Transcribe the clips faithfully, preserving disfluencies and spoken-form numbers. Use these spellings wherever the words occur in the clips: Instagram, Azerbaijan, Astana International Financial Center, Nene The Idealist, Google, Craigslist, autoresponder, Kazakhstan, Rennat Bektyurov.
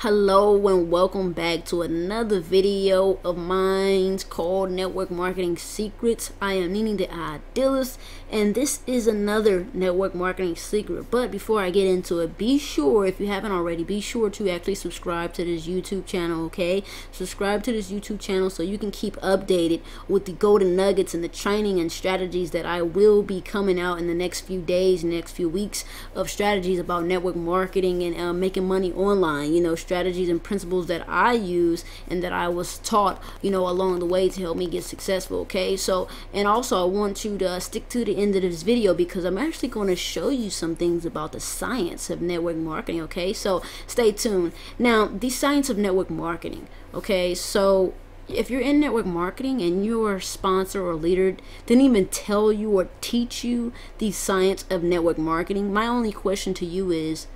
Hello and welcome back to another video of mine called Network Marketing Secrets. I am Nene The Idealist, and this is another network marketing secret. But before I get into it, be sure, if you haven't already, be sure to actually subscribe to this YouTube channel, okay? Subscribe to this YouTube channel so you can keep updated with the golden nuggets and the training and strategies that I will be coming out in the next few days, next few weeks, of strategies about network marketing and uh, making money online, you know, strategies and principles that I use and that I was taught, you know, along the way to help me get successful, okay? So, and also I want you to stick to the end of this video because I'm actually going to show you some things about the science of network marketing, okay? So stay tuned. Now, the science of network marketing, okay? So if you're in network marketing and your sponsor or leader didn't even tell you or teach you the science of network marketing, my only question to you is,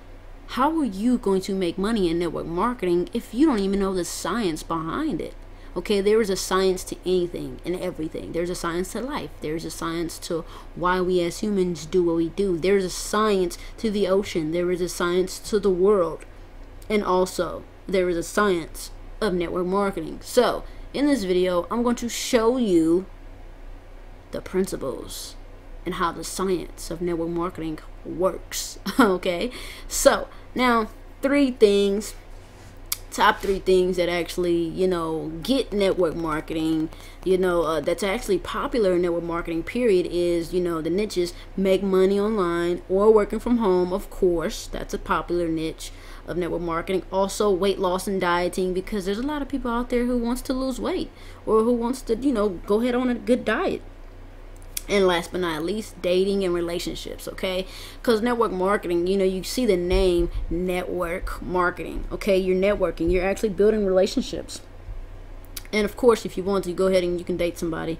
how are you going to make money in network marketing if you don't even know the science behind it? Okay, there is a science to anything and everything. There's a science to life. There's a science to why we as humans do what we do. There's a science to the ocean. There is a science to the world. And also, there is a science of network marketing. So, in this video, I'm going to show you the principles and how the science of network marketing works, okay? So, now, three things, top three things that actually, you know, get network marketing, you know, uh, that's actually popular in network marketing, period, is, you know, the niches: make money online or working from home, of course, that's a popular niche of network marketing. Also, weight loss and dieting, because there's a lot of people out there who wants to lose weight or who wants to, you know, go ahead on a good diet. And last but not least, dating and relationships, okay? Because network marketing, you know, you see the name network marketing, okay? You're networking, you're actually building relationships. And of course, if you want to, go ahead and you can date somebody.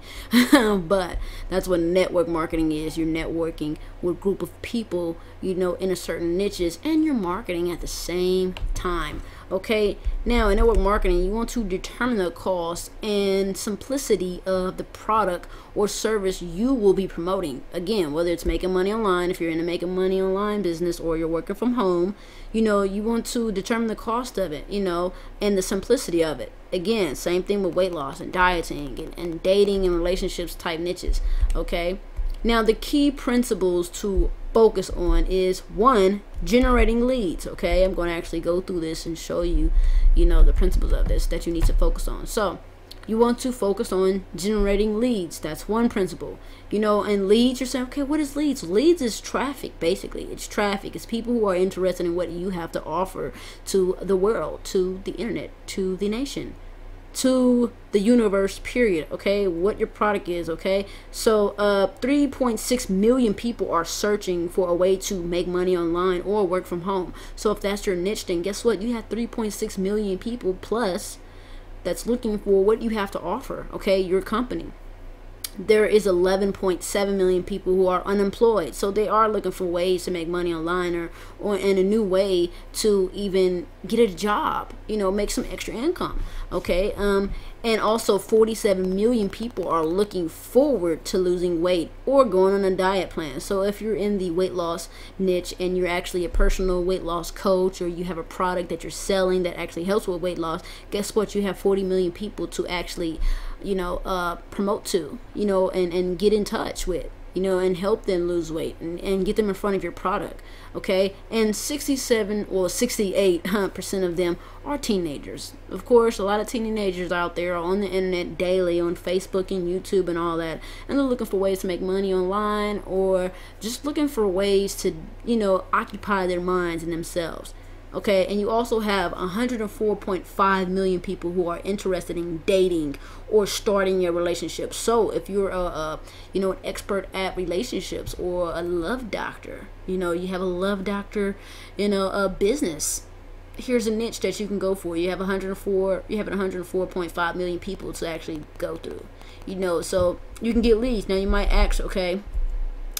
But that's what network marketing is. You're networking with a group of people, you know, in a certain niches, and you're marketing at the same time. Okay, now in network marketing, you want to determine the cost and simplicity of the product or service you will be promoting. Again, whether it's making money online, if you're in a making money online business, or you're working from home, you know, you want to determine the cost of it, you know, and the simplicity of it. Again, same thing with weight loss and dieting and, and dating and relationships type niches, okay? Now, the key principles to focus on is, one, generating leads, okay? I'm going to actually go through this and show you, you know, the principles of this that you need to focus on. So, you want to focus on generating leads. That's one principle. You know, and leads, you're saying, okay, what is leads? Leads is traffic, basically. It's traffic. It's people who are interested in what you have to offer to the world, to the internet, to the nation, to the universe, period, okay? What your product is, okay? So uh three point six million people are searching for a way to make money online or work from home. So if that's your niche, then guess what? You have three point six million people plus that's looking for what you have to offer, okay? Your company. There is eleven point seven million people who are unemployed, so they are looking for ways to make money online or or in a new way to even get a job, you know, make some extra income, okay? Um and also forty-seven million people are looking forward to losing weight or going on a diet plan. So if you're in the weight loss niche and you're actually a personal weight loss coach, or you have a product that you're selling that actually helps with weight loss, guess what? You have forty million people to actually, you know, uh, promote to, you know, and, and get in touch with, you know, and help them lose weight and, and get them in front of your product, okay? And sixty-seven or sixty-eight percent of them are teenagers. Of course, a lot of teenagers out there are on the internet daily, on Facebook and YouTube and all that, and they're looking for ways to make money online or just looking for ways to, you know, occupy their minds and themselves. Okay, and you also have one hundred four point five million people who are interested in dating or starting your relationship. So if you're a, a you know, an expert at relationships or a love doctor, you know, you have a love doctor, you know, a business, here's a niche that you can go for. You have one hundred four you have one hundred four point five million people to actually go through, you know, so you can get leads. Now you might ask, okay,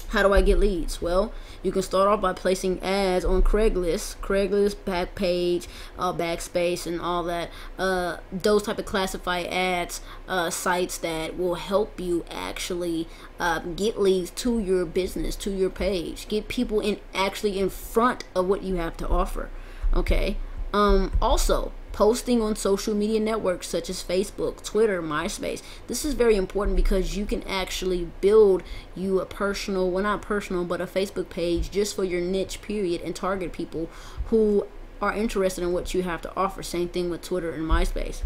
how do I get leads? Well, you can start off by placing ads on Craigslist, Craigslist, Backpage, uh, Backspace, and all that. Uh, those type of classified ads uh, sites that will help you actually uh, get leads to your business, to your page, get people in actually in front of what you have to offer. Okay, Um, also, posting on social media networks such as Facebook, Twitter, MySpace. This is very important because you can actually build you a personal, well not personal, but a Facebook page just for your niche period and target people who are interested in what you have to offer. Same thing with Twitter and MySpace.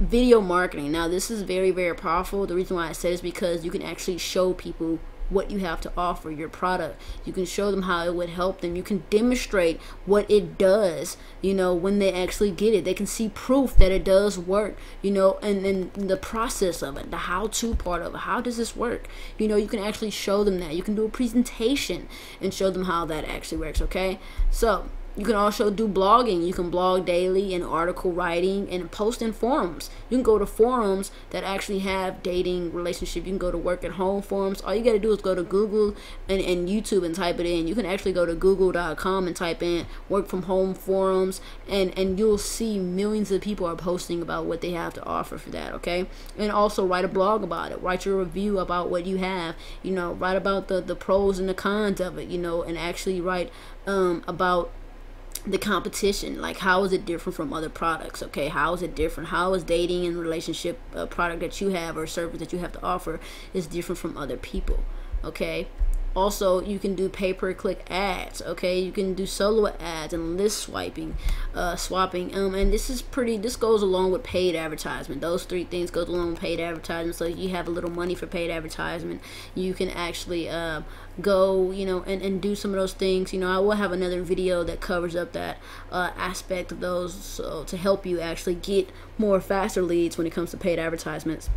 Video marketing. Now this is very, very powerful. The reason why I said is because you can actually show people what you have to offer, your product. You can show them how it would help them. You can demonstrate what it does, you know, when they actually get it. They can see proof that it does work, you know, and then the process of it, the how-to part of it. How does this work? You know, you can actually show them that. You can do a presentation and show them how that actually works, okay? So, you can also do blogging. You can blog daily and article writing and post in forums. You can go to forums that actually have dating, relationship. You can go to work at home forums. All you got to do is go to Google and, and YouTube and type it in. You can actually go to google dot com and type in work from home forums, and, and you'll see millions of people are posting about what they have to offer for that, okay? And also write a blog about it. Write your review about what you have. You know, write about the, the pros and the cons of it, you know, and actually write um, about the competition, like how is it different from other products, okay? How is it different? How is dating and relationship uh, product that you have or service that you have to offer is different from other people, okay? Also, you can do pay-per-click ads, okay? You can do solo ads and list swiping, uh, swapping, um, and this is pretty, this goes along with paid advertisement. Those three things go along with paid advertisement, so you have a little money for paid advertisement. You can actually uh, go, you know, and, and do some of those things. You know, I will have another video that covers up that uh, aspect of those, so to help you actually get more faster leads when it comes to paid advertisements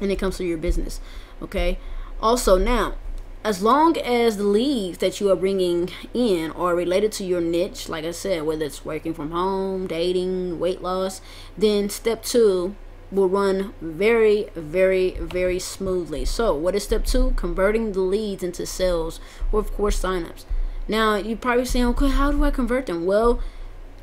and it comes to your business, okay? Also, now, as long as the leads that you are bringing in are related to your niche, like I said, whether it's working from home, dating, weight loss, then step two will run very, very, very smoothly. So what is step two? Converting the leads into sales or, of course, signups. Now, you're probably saying, okay, how do I convert them? Well,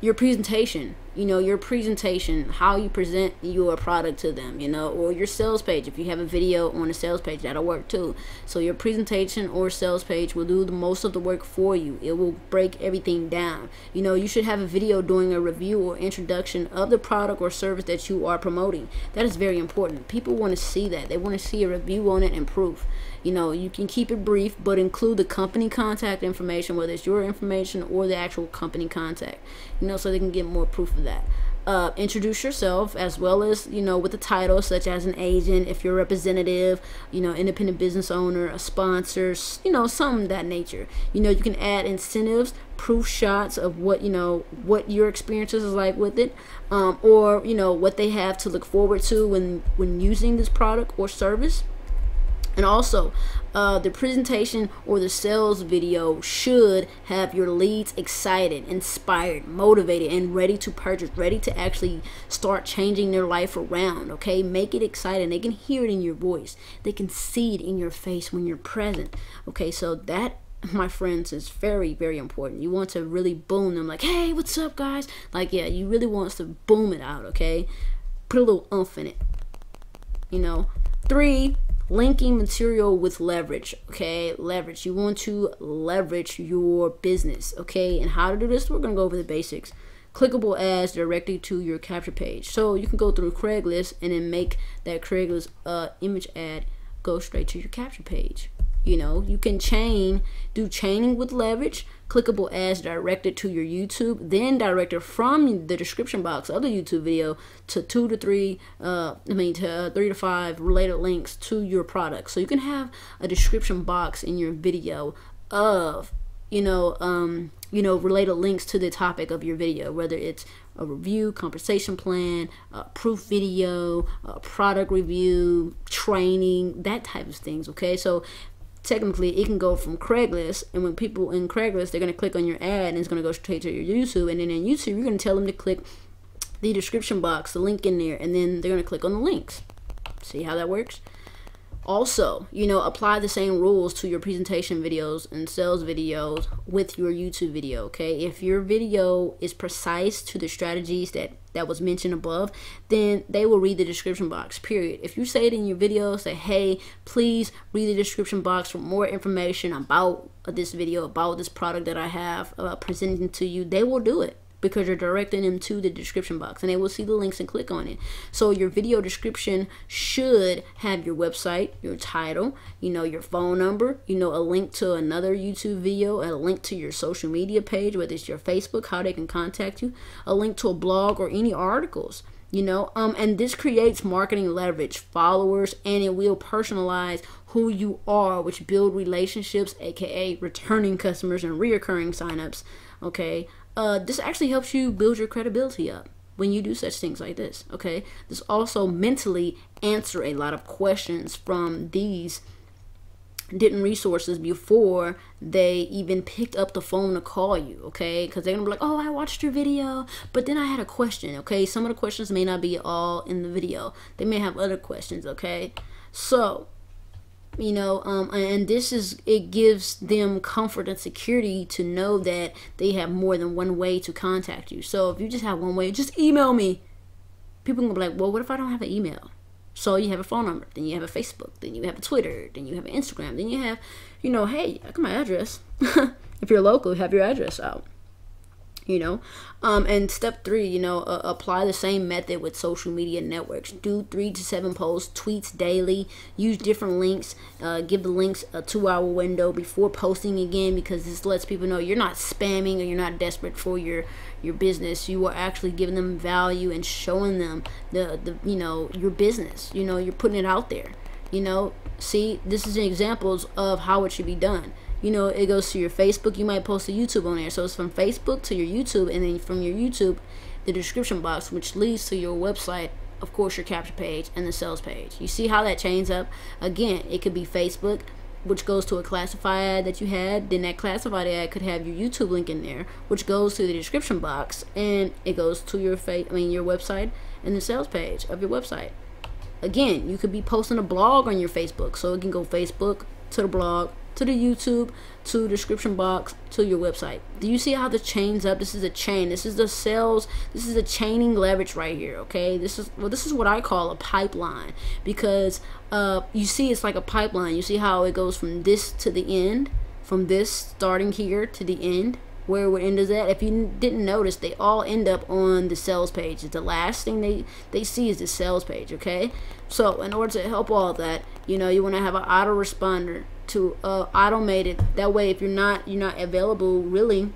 your presentation, you know, your presentation, how you present your product to them, you know, or your sales page. If you have a video on a sales page, that'll work too. So your presentation or sales page will do the most of the work for you. It will break everything down. You know, you should have a video doing a review or introduction of the product or service that you are promoting. That is very important. People want to see that. They want to see a review on it and proof. You know, you can keep it brief, but include the company contact information, whether it's your information or the actual company contact, you know, so they can get more proof of that. Uh, introduce yourself as well as, you know, with a title such as an agent, if you're a representative, you know, independent business owner, a sponsor, you know, something of that nature. You know, you can add incentives, proof shots of what, you know, what your experiences is like with it, um, or, you know, what they have to look forward to when, when using this product or service. And also, uh, the presentation or the sales video should have your leads excited, inspired, motivated, and ready to purchase, ready to actually start changing their life around, okay? Make it exciting. They can hear it in your voice. They can see it in your face when you're present, okay? So that, my friends, is very, very important. You want to really boom them, like, hey, what's up, guys? Like, yeah, you really want to boom it out, okay? Put a little oomph in it, you know? Three, linking material with leverage, okay? Leverage. You want to leverage your business, okay? And how to do this, we're going to go over the basics. Clickable ads directly to your capture page. So you can go through Craigslist and then make that Craigslist uh, image ad go straight to your capture page. You know, you can chain, do chaining with leverage, clickable ads directed to your YouTube, then directed from the description box of the YouTube video to two to three, uh, I mean, to uh, three to five related links to your product. So you can have a description box in your video of, you know, um, you know, related links to the topic of your video, whether it's a review, conversation plan, a proof video, a product review, training, that type of things. Okay, so technically, it can go from Craigslist, and when people in Craigslist, they're going to click on your ad, and it's going to go straight to your YouTube, and then in YouTube, you're going to tell them to click the description box, the link in there, and then they're going to click on the links. See how that works? Also, you know, apply the same rules to your presentation videos and sales videos with your YouTube video, okay? If your video is precise to the strategies that, that was mentioned above, then they will read the description box, period. If you say it in your video, say, hey, please read the description box for more information about this video, about this product that I have uh, presenting to you, they will do it. because you're directing them to the description box and they will see the links and click on it. So your video description should have your website, your title, you know, your phone number, you know, a link to another YouTube video, a link to your social media page, whether it's your Facebook, how they can contact you, a link to a blog or any articles. You know, um, and this creates marketing leverage, followers, and it will personalize who you are, which build relationships, aka returning customers and reoccurring signups. Okay, uh, this actually helps you build your credibility up when you do such things like this. Okay, this also mentally answer a lot of questions from these different resources before they even picked up the phone to call you, okay? Because they're gonna be like, oh, I watched your video, but then I had a question, okay? Some of the questions may not be all in the video. They may have other questions, okay? So, you know, um, and this is, it gives them comfort and security to know that they have more than one way to contact you. So if you just have one way, just email me. People are gonna be like, well, what if I don't have an email? So you have a phone number, then you have a Facebook, then you have a Twitter, then you have an Instagram, then you have, you know, hey, I got my address. If you're local, have your address out, you know. Um, and step three, you know, uh, apply the same method with social media networks. Do three to seven posts, tweets daily, use different links, uh, give the links a two hour window before posting again, because this lets people know you're not spamming or you're not desperate for your your business. You are actually giving them value and showing them the, the you know, your business, you know, you're putting it out there, you know. See, this is examples of how it should be done. You know, it goes to your Facebook, you might post a YouTube on there, so it's from Facebook to your YouTube, and then from your YouTube the description box, which leads to your website, of course your capture page and the sales page. You see how that chains up? Again, it could be Facebook, which goes to a classified ad that you had, then that classified ad could have your YouTube link in there, which goes to the description box, and it goes to your fa- I mean your website and the sales page of your website. Again, you could be posting a blog on your Facebook, so it can go Facebook to the blog to the YouTube to the description box to your website. Do you see how the chains up? This is a chain. This is the sales. This is a chaining leverage right here. Okay, this is well, this is what I call a pipeline, because uh, you see, it's like a pipeline. You see how it goes from this to the end, from this starting here to the end. Where it would end is that, if you didn't notice, they all end up on the sales page. It's the last thing they, they see is the sales page, okay? So in order to help all that, you know, you want to have an autoresponder to uh, automate it. That way, if you're not, you're not available really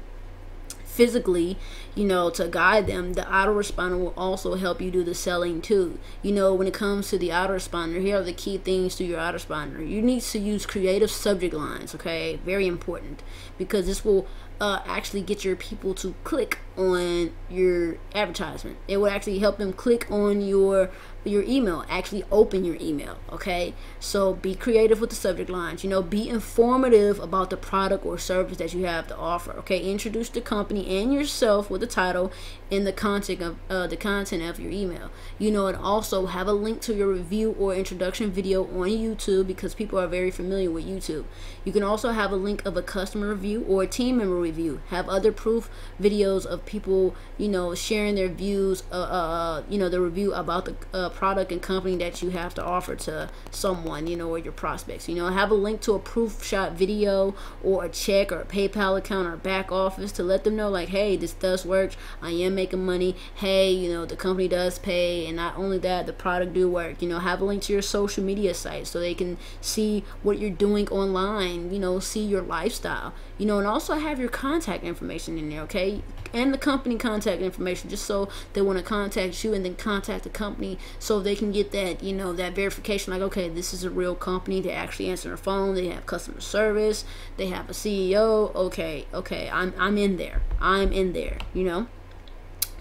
physically, you know, to guide them, the autoresponder will also help you do the selling too. You know, when it comes to the autoresponder, here are the key things to your autoresponder. You need to use creative subject lines, okay? Very important, because this will Uh, actually get your people to click on your advertisement. It will actually help them click on your your email, actually open your email, okay? So be creative with the subject lines, you know, be informative about the product or service that you have to offer, okay? Introduce the company and yourself with the title and the content of uh, the content of your email, you know, and also have a link to your review or introduction video on YouTube, because people are very familiar with YouTube. You can also have a link of a customer review or a team member review. Review. Have other proof videos of people, you know, sharing their views, uh, uh you know, the review about the uh, product and company that you have to offer to someone, you know, or your prospects. You know, have a link to a proof shot video or a check or a PayPal account or back office to let them know, like, hey, this does work, I am making money, hey, you know, the company does pay, and not only that, the product do work. You know, have a link to your social media site so they can see what you're doing online, you know, see your lifestyle, you know, and also have your contact information in there, okay, and the company contact information, just so they want to contact you and then contact the company so they can get that, you know, that verification, like, okay, this is a real company, they actually answer their phone, they have customer service, they have a C E O, okay, okay, I'm, I'm in there, I'm in there, you know.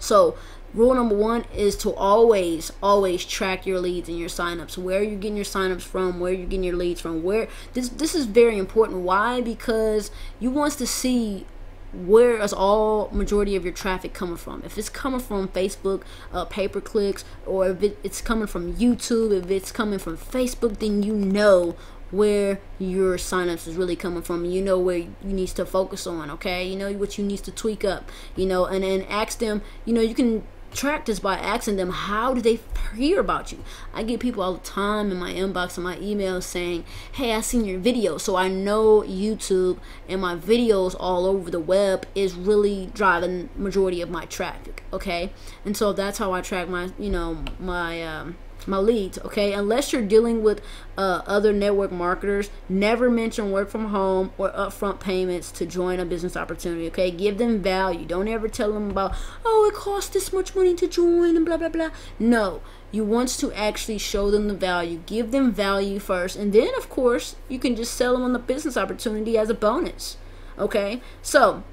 So rule number one is to always, always track your leads and your signups. Where are you getting your signups from? Where are you getting your leads from? Where this this is very important. Why? Because you want to see where is all majority of your traffic coming from. If it's coming from Facebook, uh, pay per clicks, or if it, it's coming from YouTube, if it's coming from Facebook, then you know where your signups is really coming from. You know where you need to focus on. Okay, you know what you need to tweak up. You know, and then ask them. You know, you can track this by asking them, how did they hear about you? I get people all the time in my inbox and my emails saying, hey, I seen your video. So I know YouTube and my videos all over the web is really driving majority of my traffic, okay? And so that's how I track my, you know, my um my leads, okay? Unless you're dealing with uh, other network marketers, never mention work from home or upfront payments to join a business opportunity, okay? Give them value. Don't ever tell them about, oh, it costs this much money to join and blah, blah, blah. No, you want to actually show them the value. Give them value first, and then, of course, you can just sell them on the business opportunity as a bonus, okay? So,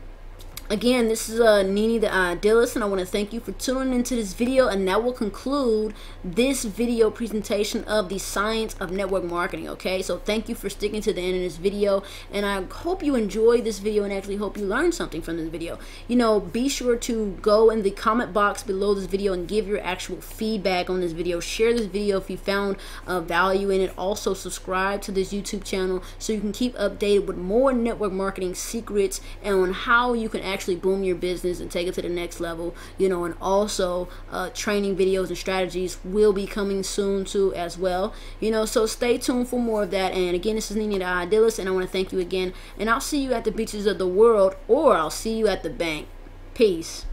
again, this is uh, Nene the Idealist, and I want to thank you for tuning into this video, and that will conclude this video presentation of the science of network marketing, okay? So thank you for sticking to the end of this video, and I hope you enjoyed this video and actually hope you learned something from this video. You know, be sure to go in the comment box below this video and give your actual feedback on this video. Share this video if you found uh, value in it. Also, subscribe to this YouTube channel so you can keep updated with more network marketing secrets and on how you can actually Actually boom your business and take it to the next level, you know. And also uh, training videos and strategies will be coming soon too as well, you know, so stay tuned for more of that. And again, this is Nene the Idealist, and I want to thank you again, and I'll see you at the beaches of the world, or I'll see you at the bank. Peace.